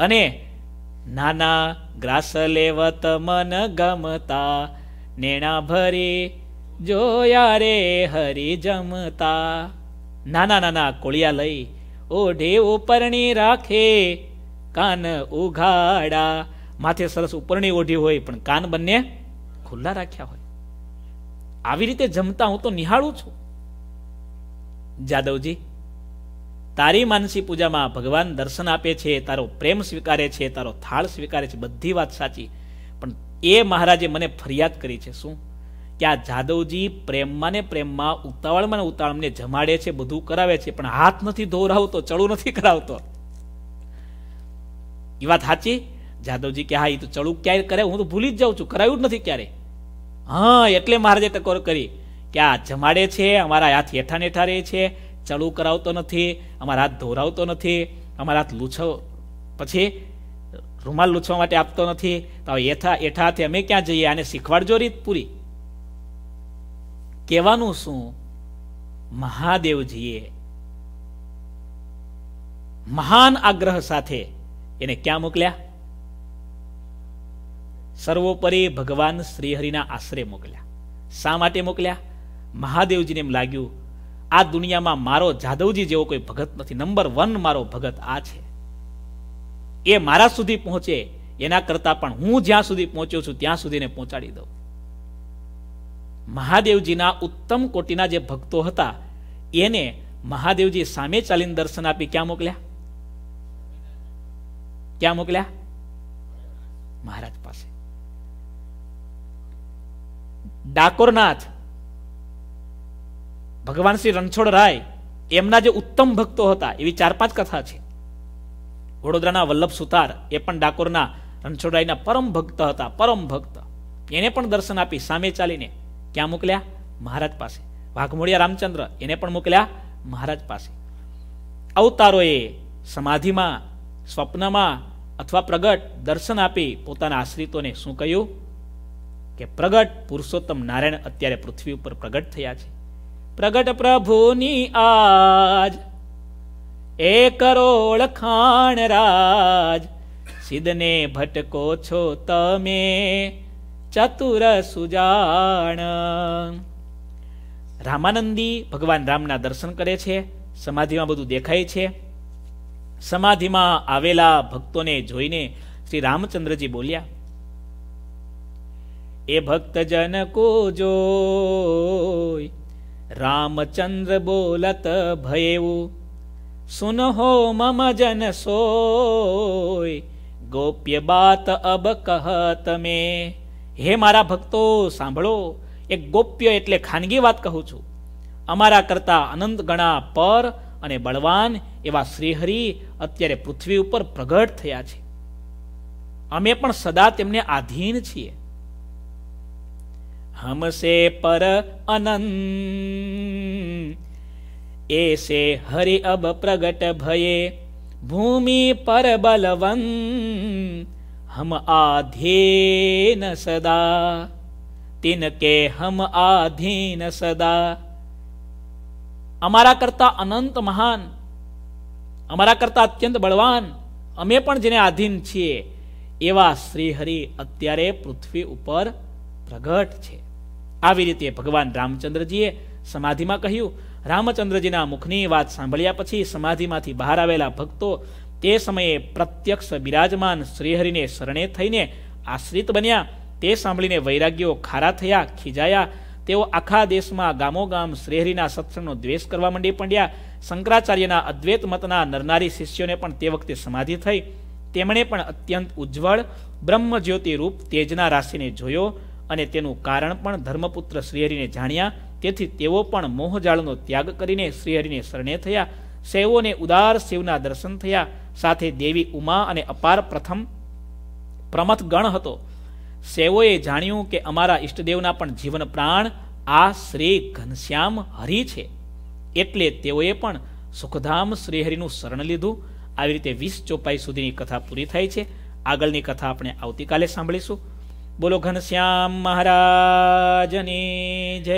अने नाना ग्रास लेवत मन गमता, नेणा भरी जोया रे हरि जमता। नाना नाना कोळिया लई ओढे उपरणी राखे, कान उघाड़ा। माथे सरस उपरणी ओढी होय पण कान बन्ने खुल्ला राख्या होय। आवी रीते जमता हूँ तो निहाळू छू। जादवजी, तारी मानसी पूजा में भगवान दर्शन आपे छे, तारो प्रेम स्वीकारे छे, तारो थाळ स्वीकारे छे, बधी वात साची। पण ए महाराजे मने फरियाद करी छे। शुं? के आ जादवजी प्रेम माने प्रेम मां, उतावळ माने उतावळ मने जमाडे छे, बधुं करावे छे, पण हाथ नथी धोरावतो, चळू नथी करावतो। ई वात साची? जादवजी के हा, ई तो चळू क्यारे करे, हूँ तो भूली ज जाऊं छुं, कराव्युं ज नथी क्यारे। हाँ, एटले महाराजे टकोर करी के आ जमाडे छे, अमारा हाथ हेठा नेठा रहे छे, चलू करावतो नथी, अमारा हाथ धोरावतो नथी, अमारा हाथ लूछो पछी रुमाल लूछवा माटे आपतो नथी, तो एठा एठा हाथे अमे क्यां जईए? आने शीखवाडजो रीत पूरी। कहेवानुं शुं? महादेवजीए महान आग्रह साथे एने क्यां मोकल्या? सर्वोपरि भगवान श्रीहरिना आश्रय मोकल्या। शा माटे मोकल्या? महादेवजीने एम लाग्युं आ दुनिया में मारो जादवजी जेवो कोई भगत नथी, नंबर वन मारो भगत आ छे। ए मारा सुधी पहोंचे एना करता पण हूँ ज्यां सुधी पहोंच्यो छुं त्यां सुधीने पहोंचाडी दऊं। महादेवजीना उत्तम कोटीना जे भक्तो हता एने महादेवजी सामे चालीने दर्शन आपी क्यां मोकल्या? क्यां मोकल्या? महाराज पासे। डाकोरनाथ भगवान श्री रणछोड़ राय एमना जे उत्तम भक्तो होता एवी चार पांच कथा छे। वडोदराना वल्लभ सुतार ए पण डाकोरना रणछोड़ रायना परम भक्त हता, परम भक्त। एने पण दर्शन आपी सामे चालीने। क्यां मोकल्या? महाराज पासे। वाघमोड़िया रामचंद्र एने पण मोकल्या महाराज पासे। अवतारोए समाधि मां, स्वप्न मां अथवा प्रगट दर्शन आपी पोताना आश्रितोने शुं कह्युं? के प्रगट पुरुषोत्तम नारायण अत्यारे पृथ्वी पर प्रगट थया छे। प्रगट प्रभुनी आज एक करोड़ खान राज, सिद्धने भटको छो तमे चतुर सुजाण। रामानंदी भगवान रामना दर्शन करे छे, समाधि में बधु देखाय छे। समाधि में आवेला भक्तों ने जोईने श्री रामचंद्र जी बोल्या, ए भक्त जन को जोई रामचंद्र बोलत भयेऊ, सुनहो मम जन सोय गोप्य बात अब कहत में। हे मारा भक्तो सांभळो, एक गोप्य एटले खानगी बात कहूँ छू। अमारा करता अनंत गणा पर अने बलवान एवा श्रीहरि अत्यारे पृथ्वी पर प्रगट थया छे। अमे पण सदा तेमने आधीन छीए। हमसे पर अनंत ऐसे हरि अब प्रगट भये, भूमि पर बलवन हम आधीन सदा, तिनके हम आधीन सदा। अमारा करता अनंत महान, अमारा करता अत्यंत बलवान, अमे पण जेने आधीन छीए एवा श्रीहरि अत्यारे पृथ्वी उपर प्रगट छे। आवी रीते भगवान रामचंद्रजीए समाधि में कह્યું। रामचंद्रजीना मुखनी बात सांभळ्या पछी समाधि मांथी बहार आवेला भक्तो ते समये प्रत्यक्ष विराजमान श्रीहरिने शरणे थईने आश्रित बन्या। ते सांभळीने वैराग्यो खारा थया, खीजाया। तेओ आखा देश में गामोगाम श्रीहरिना सत्संगनो द्वेष करवा मंडी पंड्या। शंकराचार्यना अद्वैत मतना नरनारी शिष्योने पण ते वखते समाधि थई। तेमणे पण अत्यंत उज्ज्वल ब्रह्मज्योति रूप तेजना राशिने जोयो अने तेनु कारण पण धर्मपुत्र श्रीहरिने जाण्या। तेथी तेवो पण मोहजाळनो त्याग करीने श्रीहरिने शरणे थया। सेवोने उदार शिवना दर्शन थया। साथे देवी उमा अने अपार प्रथम प्रमथ गण हतो। सेवोए जाण्युं के अमारा इष्टदेवना पण जीवन प्राण આ શ્રી ઘનશ્યામ હરિ છે, એટલે તેઓએ પણ સુખધામ શ્રીહરિનું શરણ લીધું. આવી રીતે વીસ ચોપાઈ સુધીની કથા પૂરી થાય છે. આગળની કથા આપણે આવતીકાલે સાંભળીશું. બોલો ઘનશ્યામ મહારાજની જય.